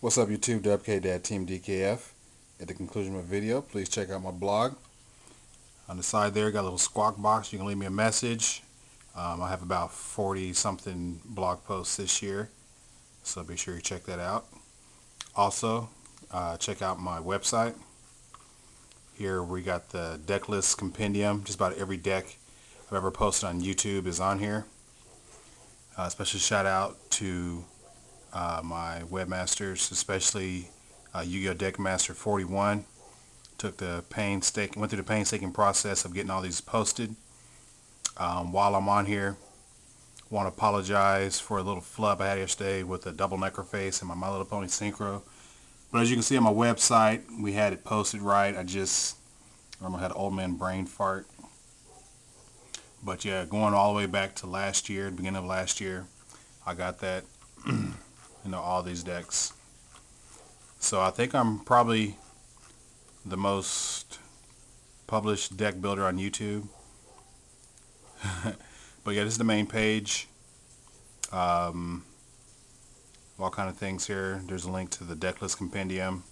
What's up YouTube, DubKDad Team DKF. At the conclusion of the video, please check out my blog. On the side there, got a little squawk box. You can leave me a message. I have about 40 something blog posts this year, so be sure you check that out. Also, check out my website. Here we got the deck list compendium. Just about every deck I've ever posted on YouTube is on here. Special shout out to my webmasters, especially Yu-Gi-Oh! Deckmaster 41. Went through the painstaking process of getting all these posted. While I'm on here, want to apologize for a little flub I had yesterday with a double necroface and my My Little Pony Synchro. But as you can see on my website, we had it posted right. I remember I had an old man brain fart. But yeah, going all the way back to last year, the beginning of last year, I got that. All these decks. So I think I'm probably the most published deck builder on YouTube. But yeah, this is the main page. All kind of things here. There's a link to the deck list compendium,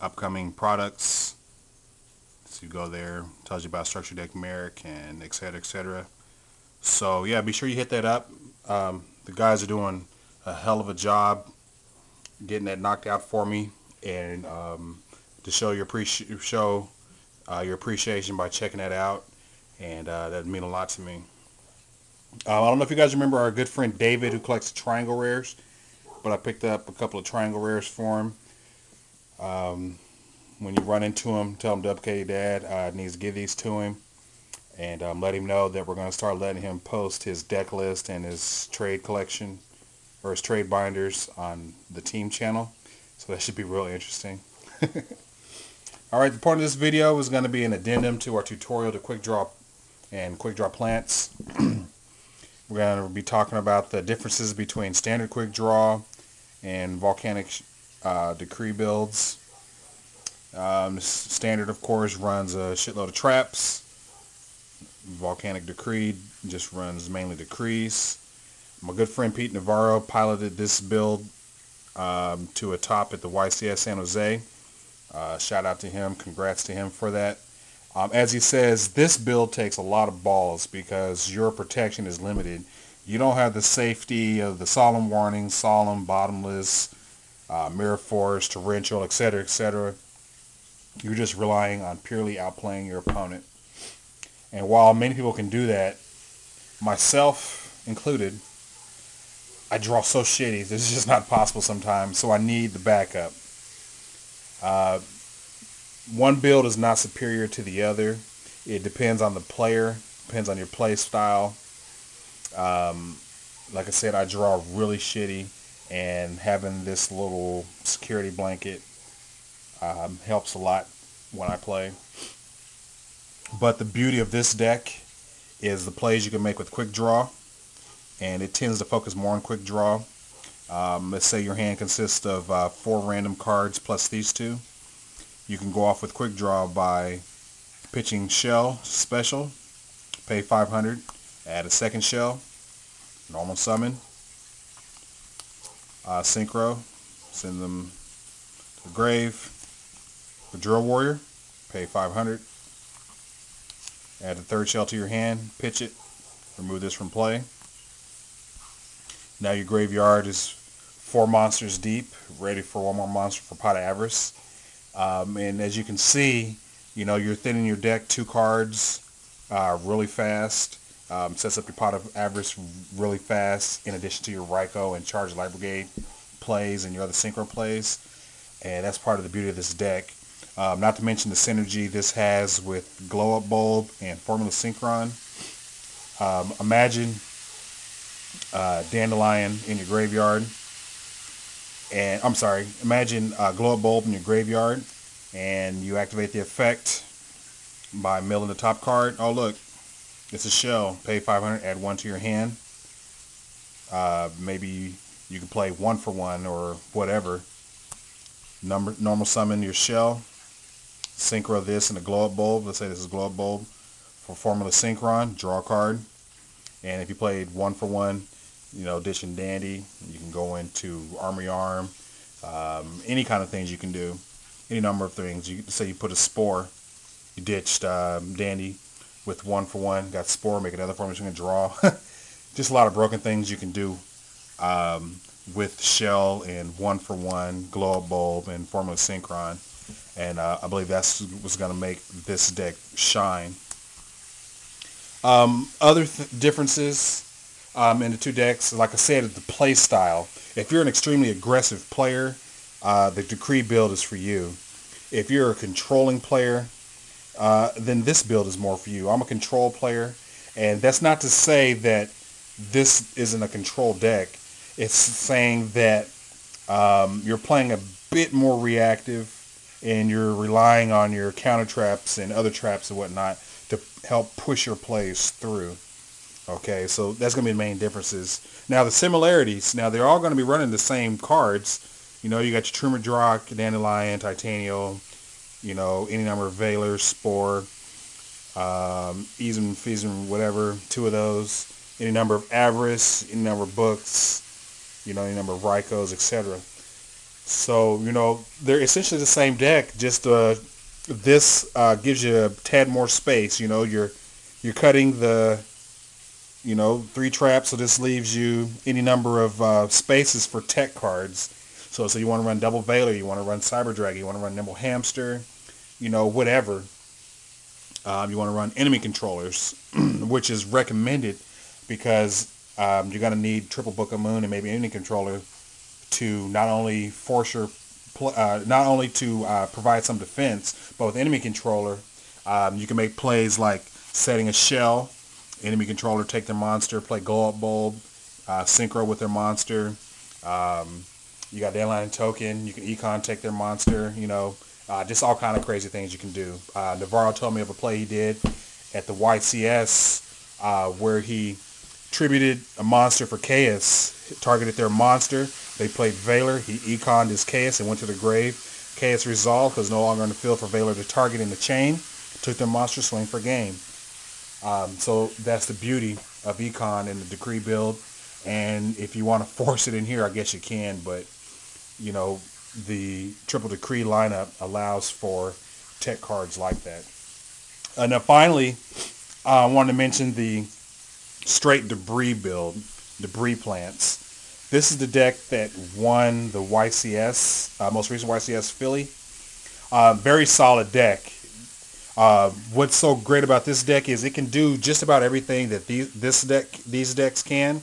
upcoming products. So you go there, tells you about Structure Deck Merrick and etc, etc. So yeah, be sure you hit that up. The guys are doing a hell of a job getting that knocked out for me, and to show your appreciation by checking that out, and that mean a lot to me. I don't know if you guys remember our good friend David, who collects triangle rares, but I picked up a couple of triangle rares for him. When you run into him, tell him DubKDad needs to give these to him, and let him know that we're going to start letting him post his deck list and his trade collection, or his trade binders, on the team channel. So that should be really interesting. Alright, the point of this video is going to be an addendum to our tutorial to Quickdraw and Quickdraw plants. We're going to be talking about the differences between standard Quickdraw and volcanic decree builds. Standard, of course, runs a shitload of traps. Volcanic Decree just runs mainly decrees. My good friend Pete Navarro piloted this build to a top at the YCS San Jose. Shout out to him. Congrats to him for that. As he says, this build takes a lot of balls because your protection is limited. You don't have the safety of the solemn warning, solemn, bottomless, mirror force, torrential, etc, etc. You're just relying on purely outplaying your opponent. And while many people can do that, myself included, I draw so shitty, this is just not possible sometimes, so I need the backup. One build is not superior to the other. It depends on the player, depends on your play style. Like I said, I draw really shitty, and having this little security blanket helps a lot when I play. But the beauty of this deck is the plays you can make with Quickdraw, and it tends to focus more on Quickdraw. Let's say your hand consists of 4 random cards plus these two. You can go off with Quickdraw by pitching shell special, pay 500, add a second shell, normal summon, synchro, send them to the grave. The drill warrior, pay 500. Add the third shell to your hand, pitch it, remove this from play. Now your graveyard is 4 monsters deep, ready for one more monster for Pot of Avarice. And as you can see, you're thinning your deck 2 cards really fast, sets up your Pot of Avarice really fast, in addition to your Ryko and Charge Light Brigade plays and your other synchro plays. And that's part of the beauty of this deck. Not to mention the synergy this has with Glow Up Bulb and Formula Synchron. Imagine Dandelion in your graveyard, and imagine Glow Up Bulb in your graveyard, and you activate the effect by milling the top card. Oh look, it's a shell. Pay 500, add 1 to your hand. Maybe you can play 1 for 1 or whatever. Normal summon your shell, synchro this in a Glow Up Bulb. Let's say this is Glow Up Bulb for Formula Synchron. Draw a card, and if you played 1 for 1, Dish and Dandy, you can go into Armory Arm, any kind of things you can do, any number of things. You say you put a Spore, you ditched Dandy with 1 for 1, got Spore, make another formation and draw. Just a lot of broken things you can do with Shell and 1 for 1, Glow Up Bulb, and Formula Synchron. And I believe that's what's going to make this deck shine. Other differences in the two decks, like I said, is the play style. If you're an extremely aggressive player, the Decree build is for you. If you're a controlling player, then this build is more for you. I'm a control player, and that's not to say that this isn't a control deck. It's saying that you're playing a bit more reactive, and you're relying on your counter traps and other traps and whatnot to help push your plays through. Okay, so that's going to be the main differences. Now the similarities. Now they're all going to be running the same cards. You know, you got your Trumor Drac, Dandelion, Titanial, you know, any number of Veiler, Spore, Eason, Feason, whatever, 2 of those. Any number of Avarice, any number of Books, you know, any number of Rykos, etc. So, you know, they're essentially the same deck, just this gives you a tad more space. You know, you're cutting the, you know, 3 traps, so this leaves you any number of spaces for tech cards. So you want to run double Veiler, you want to run Cyber Dragon, you want to run Nimble Hamster, you know, whatever. You want to run Enemy Controllers, which is recommended because you're going to need triple Book of Moon and maybe Enemy Controller to not only force your provide some defense, but with Enemy Controller, you can make plays like setting a Shell, Enemy Controller, take their monster, play Glow Up Bulb, Synchro with their monster. You got Dandelion token. You can Econ take their monster. You know, just all kind of crazy things you can do. Navarro told me of a play he did at the YCS where he tributed a monster for Chaos, targeted their monster. They played Veiler. He Econed his Chaos and went to the grave. Chaos Resolve was no longer on the field for Veiler to target in the chain. Took their monster, swing for game. So that's the beauty of Econ and the Decree build. And if you want to force it in here, I guess you can, but you know, the triple Decree lineup allows for tech cards like that. And now finally, I wanted to mention the straight debris build, debris plants. This is the deck that won the YCS, most recent YCS Philly. Very solid deck. What's so great about this deck is it can do just about everything that these decks can.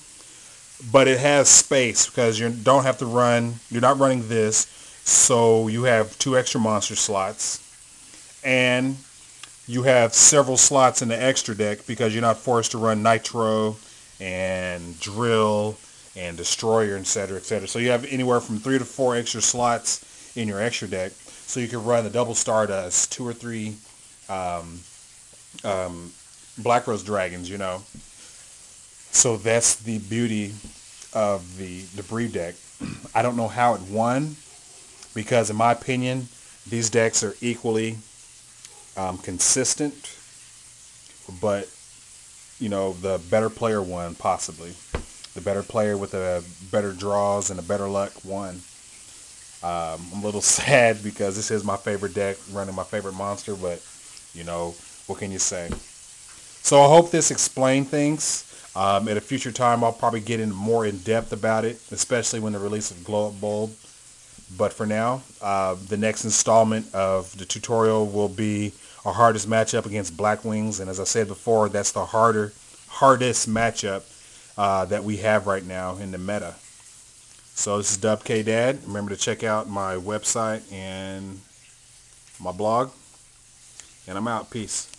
But it has space because you don't have to run, you're not running this, so you have 2 extra monster slots. And you have several slots in the extra deck because you're not forced to run Nitro and Drill and Destroyer, etc., etc. So you have anywhere from 3 to 4 extra slots in your extra deck. So you can run the double Stardust, 2 or 3 Black Rose Dragons, you know. So that's the beauty of the debris deck. I don't know how it won because, in my opinion, these decks are equally consistent. But, you know, the better player won, possibly. The better player with the better draws and the better luck won. I'm a little sad because this is my favorite deck, running my favorite monster. But, you know, what can you say? So I hope this explained things. At a future time, I'll probably get in more in depth about it, especially when the release of Glow Up Bulb. But for now, the next installment of the tutorial will be our hardest matchup against Black Wings. And as I said before, that's the hardest matchup that we have right now in the meta. So this is DubKDad. Remember to check out my website and my blog. And I'm out. Peace.